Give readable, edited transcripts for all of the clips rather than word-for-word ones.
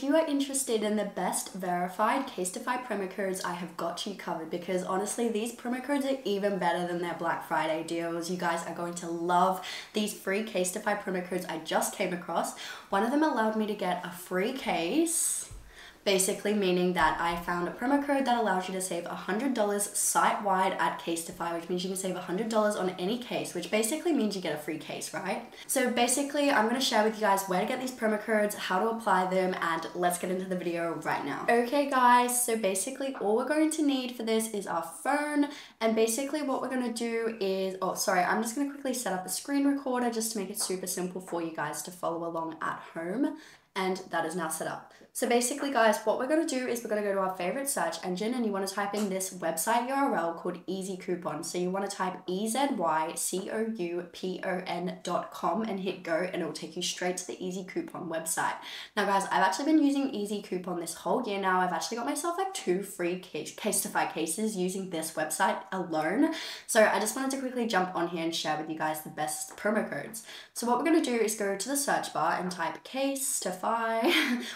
If you are interested in the best verified Casetify promo codes, I have got you covered, because honestly these promo codes are even better than their Black Friday deals. You guys are going to love these free Casetify promo codes I just came across. One of them allowed me to get a free case, basically meaning that I found a promo code that allows you to save $100 site-wide at Casetify, which means you can save $100 on any case, which basically means you get a free case, right? So basically, I'm going to share with you guys where to get these promo codes, how to apply them, and let's get into the video right now. Okay guys, so basically all we're going to need for this is our phone, and basically what we're going to do is, I'm just going to quickly set up a screen recorder just to make it super simple for you guys to follow along at home. And that is now set up. So basically guys, what we're gonna do is we're gonna go to our favorite search engine and you wanna type in this website URL called Easy Coupon. So you wanna type easycoupon.com and hit go, and it will take you straight to the Easy Coupon website. Now guys, I've actually been using Easy Coupon this whole year now. I've actually got myself like 2 free Casetify cases using this website alone. So I just wanted to quickly jump on here and share with you guys the best promo codes. So what we're gonna do is go to the search bar and type Casetify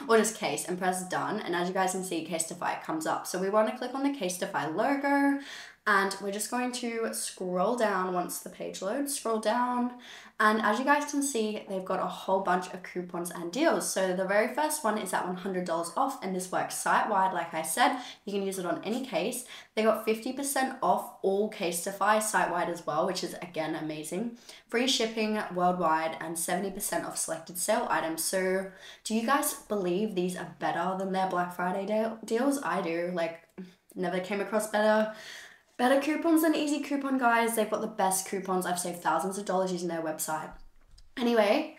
or just case and press done, and as you guys can see, Casetify comes up. So we want to click on the Casetify logo and we're just going to scroll down. Once the page loads, scroll down, and as you guys can see, they've got a whole bunch of coupons and deals. So the very first one is at $100 off, and this works site-wide. Like I said, you can use it on any case. They got 50% off all Casetify site-wide as well, which is again amazing. Free shipping worldwide and 70% off selected sale items. So do you guys believe these are better than their Black Friday deals? I do. Like, never came across better coupons than Easy Coupon, guys. They've got the best coupons. I've saved thousands of dollars using their website. Anyway,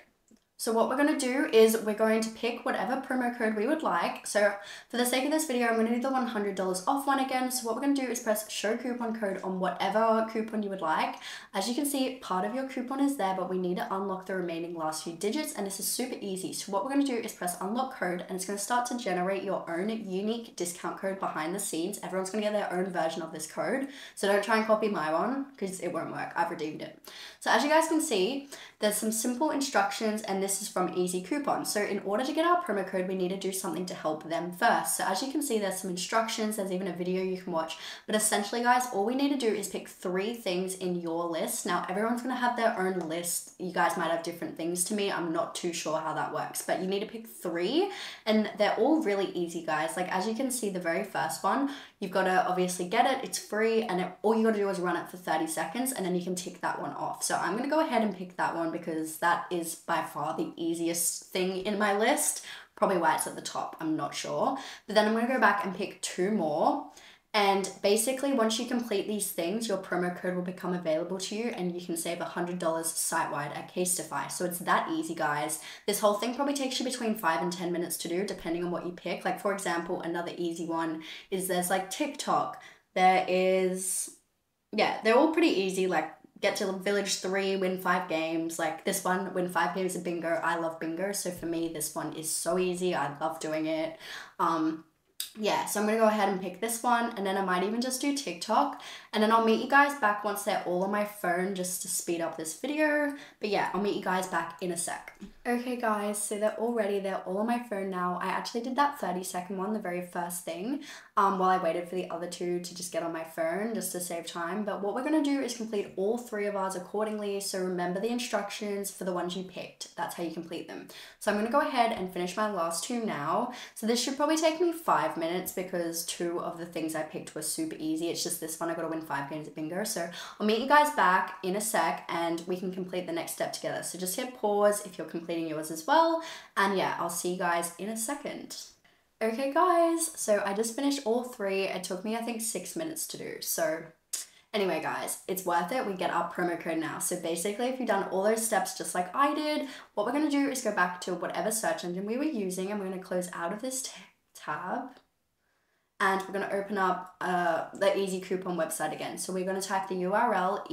so what we're going to do is we're going to pick whatever promo code we would like. So for the sake of this video, I'm going to do the $100 off one again. So what we're going to do is press show coupon code on whatever coupon you would like. As you can see, part of your coupon is there, but we need to unlock the remaining last few digits. And this is super easy. So what we're going to do is press unlock code, and it's going to start to generate your own unique discount code behind the scenes. Everyone's going to get their own version of this code. So don't try and copy my one because it won't work. I've redeemed it. So as you guys can see, there's some simple instructions, and this is from Easy Coupon. So in order to get our promo code, we need to do something to help them first. So as you can see, there's some instructions, there's even a video you can watch, but essentially guys, all we need to do is pick 3 things in your list. Now everyone's gonna have their own list. You guys might have different things to me. I'm not too sure how that works, but you need to pick 3, and they're all really easy guys. Like as you can see, the very first one, you've gotta obviously get it, it's free, and all you gotta do is run it for 30 seconds and then you can tick that one off. So I'm gonna go ahead and pick that one because that is by far the easiest thing in my list, probably why it's at the top, I'm not sure. But then I'm going to go back and pick 2 more, and basically once you complete these things, your promo code will become available to you and you can save $100 site-wide at Casetify. So it's that easy guys. This whole thing probably takes you between 5 and 10 minutes to do, depending on what you pick. Like for example, another easy one is there's like TikTok, there is, yeah, they're all pretty easy. Like get to village 3, win 5 games. Like this one, win 5 games of bingo. I love bingo, so for me this one is so easy. I love doing it. Yeah, so I'm gonna go ahead and pick this one, and then I might even just do TikTok, and then I'll meet you guys back once they're all on my phone just to speed up this video. But yeah, I'll meet you guys back in a sec. Okay guys, so they're all ready, they're all on my phone now. I actually did that 30-second one, the very first thing, while I waited for the other 2 to just get on my phone just to save time. But what we're gonna do is complete all 3 of ours accordingly. So remember the instructions for the ones you picked, that's how you complete them. So I'm gonna go ahead and finish my last 2 now. So this should probably take me 5 minutes because 2 of the things I picked were super easy. It's just this one, I gotta win 5 games at bingo. So I'll meet you guys back in a sec and we can complete the next step together. So just hit pause if you're completing yours as well. And yeah, I'll see you guys in a second. Okay guys, so I just finished all 3. It took me, I think, 6 minutes to do. So anyway guys, it's worth it. We get our promo code now. So basically if you've done all those steps just like I did, what we're gonna do is go back to whatever search engine we were using, and we're gonna close out of this tab. and we're going to open up the Easy Coupon website again. So we're going to type the URL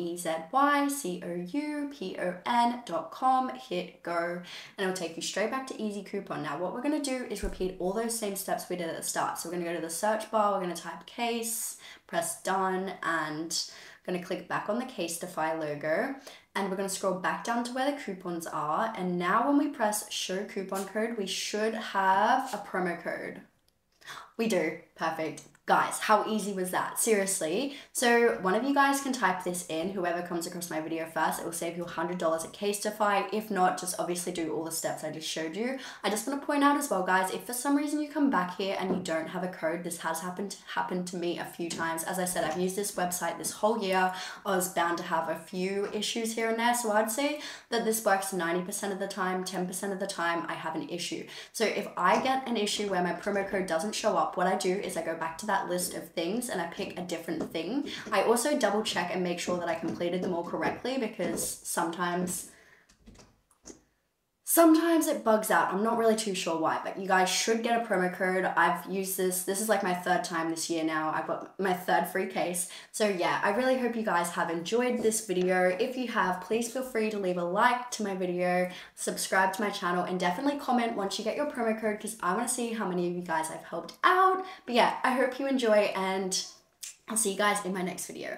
ezycoupon.com, hit go, and it'll take you straight back to Easy Coupon. Now what we're going to do is repeat all those same steps we did at the start. So we're going to go to the search bar, we're going to type case, press done, and I'm going to click back on the Casetify logo, and we're going to scroll back down to where the coupons are, and now when we press show coupon code, we should have a promo code. We do. Perfect. Guys, how easy was that? Seriously. So one of you guys can type this in, whoever comes across my video first. It will save you $100 at Casetify. If not, just obviously do all the steps I just showed you. I just want to point out as well, guys, if for some reason you come back here and you don't have a code, this has happened to me a few times. As I said, I've used this website this whole year. I was bound to have a few issues here and there. So I'd say that this works 90% of the time, 10% of the time I have an issue. So if I get an issue where my promo code doesn't show up, what I do is I go back to that list of things and I pick a different thing. I also double check and make sure that I completed them all correctly, because sometimes it bugs out. I'm not really too sure why, but you guys should get a promo code. I've used this is like my third time this year now. I've got my third free case. So yeah, I really hope you guys have enjoyed this video. If you have, please feel free to leave a like to my video, subscribe to my channel, and definitely comment once you get your promo code, because I want to see how many of you guys I've helped out. But yeah, I hope you enjoy, and I'll see you guys in my next video.